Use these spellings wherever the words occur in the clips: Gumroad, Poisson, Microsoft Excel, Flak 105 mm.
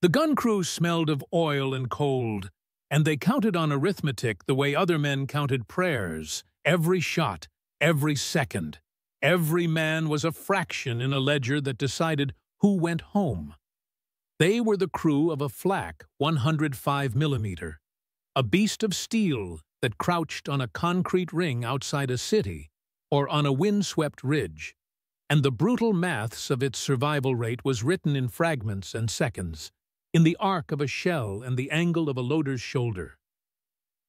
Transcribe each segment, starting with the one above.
The gun crew smelled of oil and cold, and they counted on arithmetic the way other men counted prayers. Every shot, every second, every man was a fraction in a ledger that decided who went home. They were the crew of a Flak 105 mm, a beast of steel that crouched on a concrete ring outside a city or on a windswept ridge, and the brutal maths of its survival rate was written in fragments and seconds, in the arc of a shell and the angle of a loader's shoulder.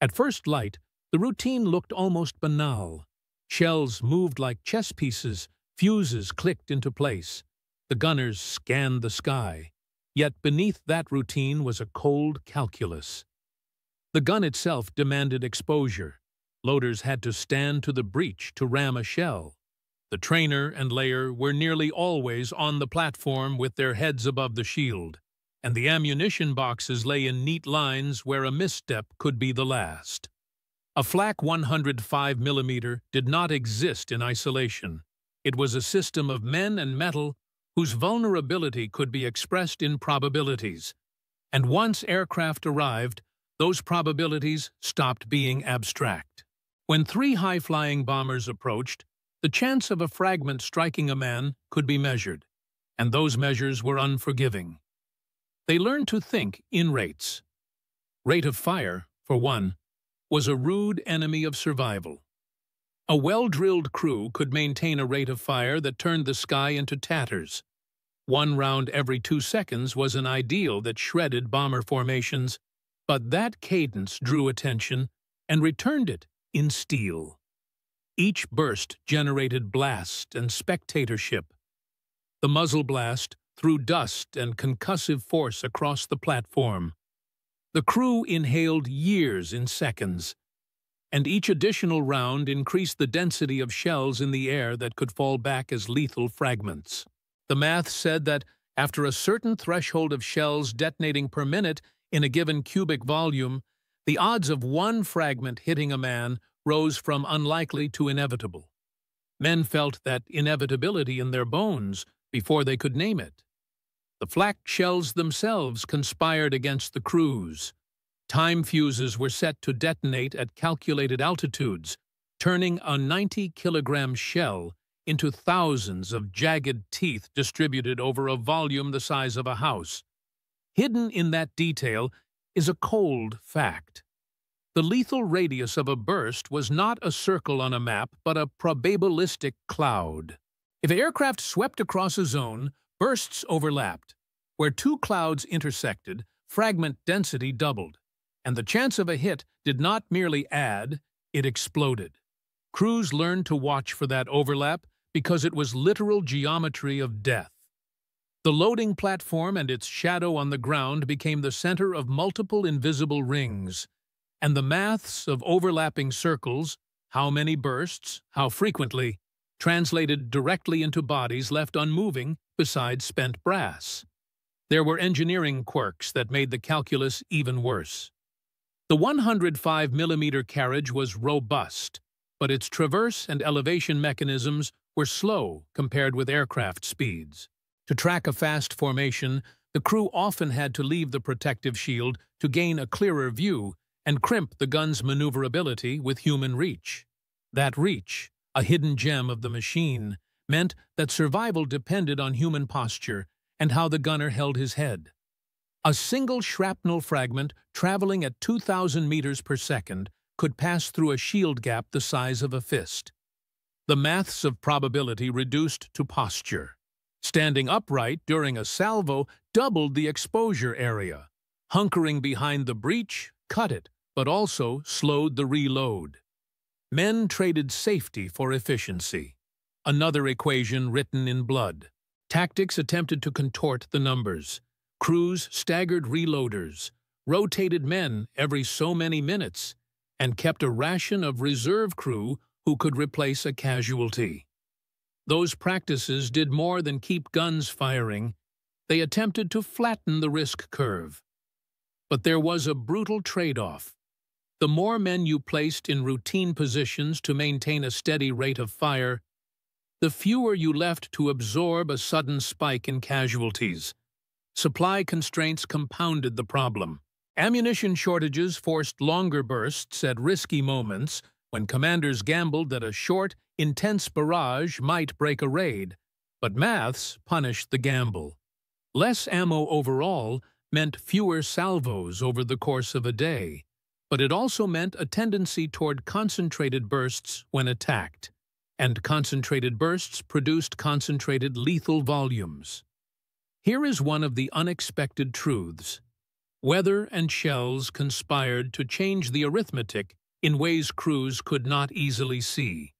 At first light, the routine looked almost banal. Shells moved like chess pieces, fuses clicked into place. The gunners scanned the sky. Yet beneath that routine was a cold calculus. The gun itself demanded exposure. Loaders had to stand to the breech to ram a shell. The trainer and layer were nearly always on the platform with their heads above the shield, and the ammunition boxes lay in neat lines where a misstep could be the last. A Flak 105 mm did not exist in isolation. It was a system of men and metal whose vulnerability could be expressed in probabilities. And once aircraft arrived, those probabilities stopped being abstract. When three high-flying bombers approached, the chance of a fragment striking a man could be measured, and those measures were unforgiving. They learned to think in rates. Rate of fire, for one, was a rude enemy of survival. A well-drilled crew could maintain a rate of fire that turned the sky into tatters. One round every 2 seconds was an ideal that shredded bomber formations, but that cadence drew attention and returned it in steel. Each burst generated blast and spectatorship. The muzzle blast threw dust and concussive force across the platform. The crew inhaled years in seconds, and each additional round increased the density of shells in the air that could fall back as lethal fragments. The math said that after a certain threshold of shells detonating per minute in a given cubic volume, the odds of one fragment hitting a man rose from unlikely to inevitable. Men felt that inevitability in their bones before they could name it. The flak shells themselves conspired against the crews. Time fuses were set to detonate at calculated altitudes, turning a 90-kilogram shell into thousands of jagged teeth distributed over a volume the size of a house. Hidden in that detail is a cold fact. The lethal radius of a burst was not a circle on a map, but a probabilistic cloud. If an aircraft swept across a zone, bursts overlapped. Where two clouds intersected, fragment density doubled, and the chance of a hit did not merely add, it exploded. Crews learned to watch for that overlap because it was literal geometry of death. The loading platform and its shadow on the ground became the center of multiple invisible rings, and the maths of overlapping circles, how many bursts, how frequently, translated directly into bodies left unmoving beside spent brass. There were engineering quirks that made the calculus even worse. The 105 mm carriage was robust, but its traverse and elevation mechanisms were slow compared with aircraft speeds. To track a fast formation, the crew often had to leave the protective shield to gain a clearer view and crimp the gun's maneuverability with human reach. That reach, a hidden gem of the machine, meant that survival depended on human posture and how the gunner held his head. A single shrapnel fragment traveling at 2,000 meters per second could pass through a shield gap the size of a fist. The maths of probability reduced to posture. Standing upright during a salvo doubled the exposure area. Hunkering behind the breech cut it, but also slowed the reload. Men traded safety for efficiency, another equation written in blood. Tactics attempted to contort the numbers. Crews staggered reloaders, rotated men every so many minutes, and kept a ration of reserve crew who could replace a casualty. Those practices did more than keep guns firing. They attempted to flatten the risk curve. But there was a brutal trade-off. The more men you placed in routine positions to maintain a steady rate of fire, the fewer you left to absorb a sudden spike in casualties. Supply constraints compounded the problem. Ammunition shortages forced longer bursts at risky moments when commanders gambled that a short, intense barrage might break a raid, but maths punished the gamble. Less ammo overall meant fewer salvos over the course of a day, but it also meant a tendency toward concentrated bursts when attacked, and concentrated bursts produced concentrated lethal volumes. Here is one of the unexpected truths. Weather and shells conspired to change the arithmetic in ways crews could not easily see.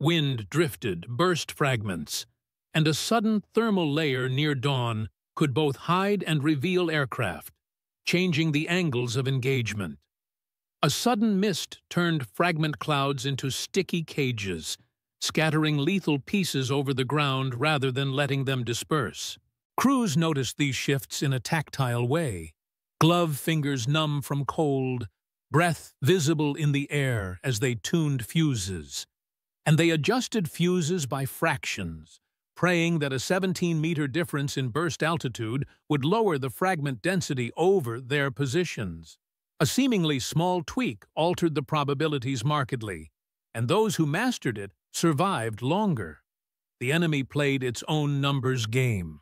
Wind drifted burst fragments, and a sudden thermal layer near dawn could both hide and reveal aircraft, changing the angles of engagement. A sudden mist turned fragment clouds into sticky cages, scattering lethal pieces over the ground rather than letting them disperse. Crews noticed these shifts in a tactile way. Glove fingers numb from cold, breath visible in the air as they tuned fuses. And they adjusted fuses by fractions, praying that a 17-meter difference in burst altitude would lower the fragment density over their positions. A seemingly small tweak altered the probabilities markedly, and those who mastered it survived longer. The enemy played its own numbers game.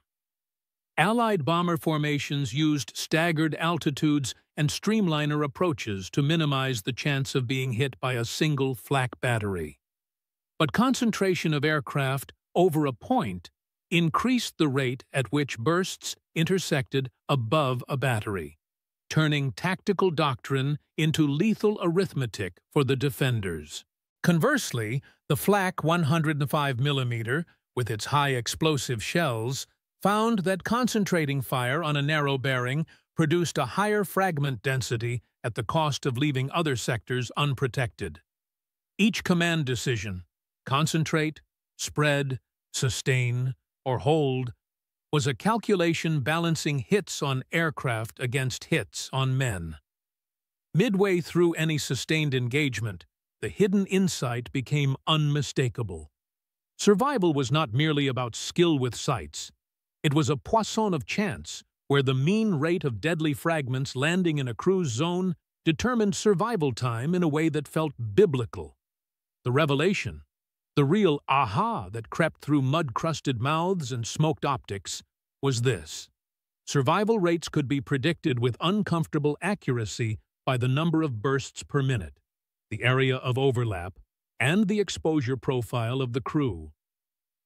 Allied bomber formations used staggered altitudes and streamliner approaches to minimize the chance of being hit by a single flak battery. But concentration of aircraft over a point increased the rate at which bursts intersected above a battery, turning tactical doctrine into lethal arithmetic for the defenders. Conversely, the Flak 105 mm, with its high explosive shells, found that concentrating fire on a narrow bearing produced a higher fragment density at the cost of leaving other sectors unprotected. Each command decision, concentrate, spread, sustain, or hold, was a calculation balancing hits on aircraft against hits on men. Midway through any sustained engagement, the hidden insight became unmistakable. Survival was not merely about skill with sights. It was a Poisson of chance, where the mean rate of deadly fragments landing in a crew's zone determined survival time in a way that felt biblical. The revelation, the real aha that crept through mud-crusted mouths and smoked optics, was this. Survival rates could be predicted with uncomfortable accuracy by the number of bursts per minute, the area of overlap, and the exposure profile of the crew.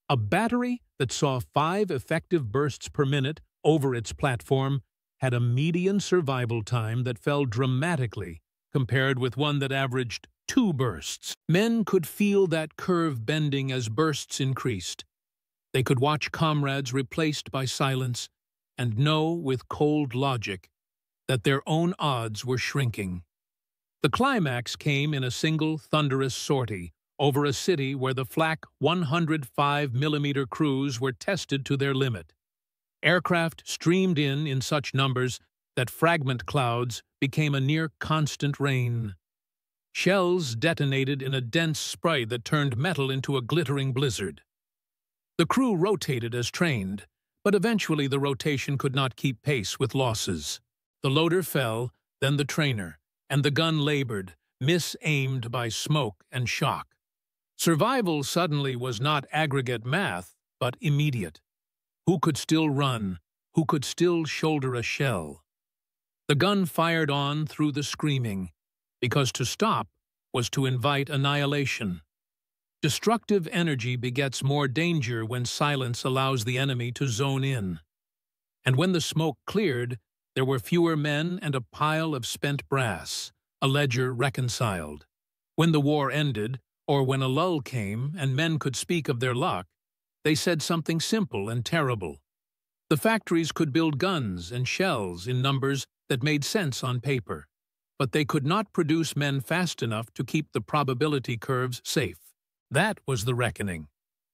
A battery that saw 5 effective bursts per minute over its platform had a median survival time that fell dramatically compared with one that averaged 2 bursts. Men could feel that curve bending as bursts increased. They could watch comrades replaced by silence and know with cold logic that their own odds were shrinking. The climax came in a single thunderous sortie over a city where the Flak 105 mm crews were tested to their limit. Aircraft streamed in such numbers that fragment clouds became a near-constant rain. Shells detonated in a dense spray that turned metal into a glittering blizzard. The crew rotated as trained, but eventually the rotation could not keep pace with losses. The loader fell, then the trainer, and the gun labored, misaimed by smoke and shock. Survival suddenly was not aggregate math, but immediate. Who could still run? Who could still shoulder a shell? The gun fired on through the screaming, because to stop was to invite annihilation. Destructive energy begets more danger when silence allows the enemy to zone in. And when the smoke cleared, there were fewer men and a pile of spent brass, a ledger reconciled. When the war ended, or when a lull came and men could speak of their luck, they said something simple and terrible. The factories could build guns and shells in numbers that made sense on paper, but they could not produce men fast enough to keep the probability curves safe. That was the reckoning.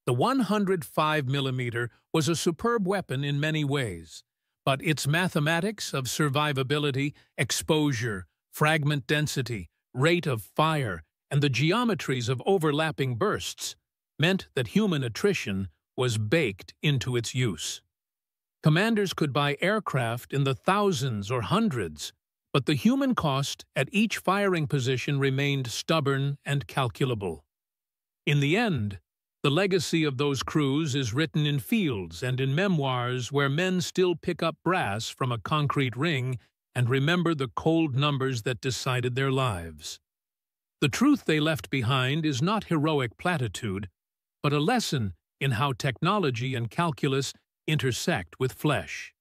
The 105 mm was a superb weapon in many ways, but its mathematics of survivability, exposure, fragment density, rate of fire, and the geometries of overlapping bursts meant that human attrition was baked into its use. Commanders could buy aircraft in the thousands or hundreds, but the human cost at each firing position remained stubborn and calculable. In the end, the legacy of those crews is written in fields and in memoirs where men still pick up brass from a concrete ring and remember the cold numbers that decided their lives. The truth they left behind is not heroic platitude, but a lesson in how technology and calculus intersect with flesh.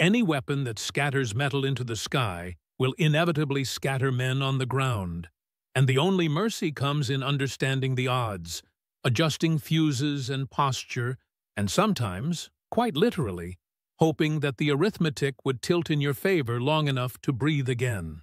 Any weapon that scatters metal into the sky will inevitably scatter men on the ground, and the only mercy comes in understanding the odds, adjusting fuses and posture, and sometimes, quite literally, hoping that the arithmetic would tilt in your favor long enough to breathe again.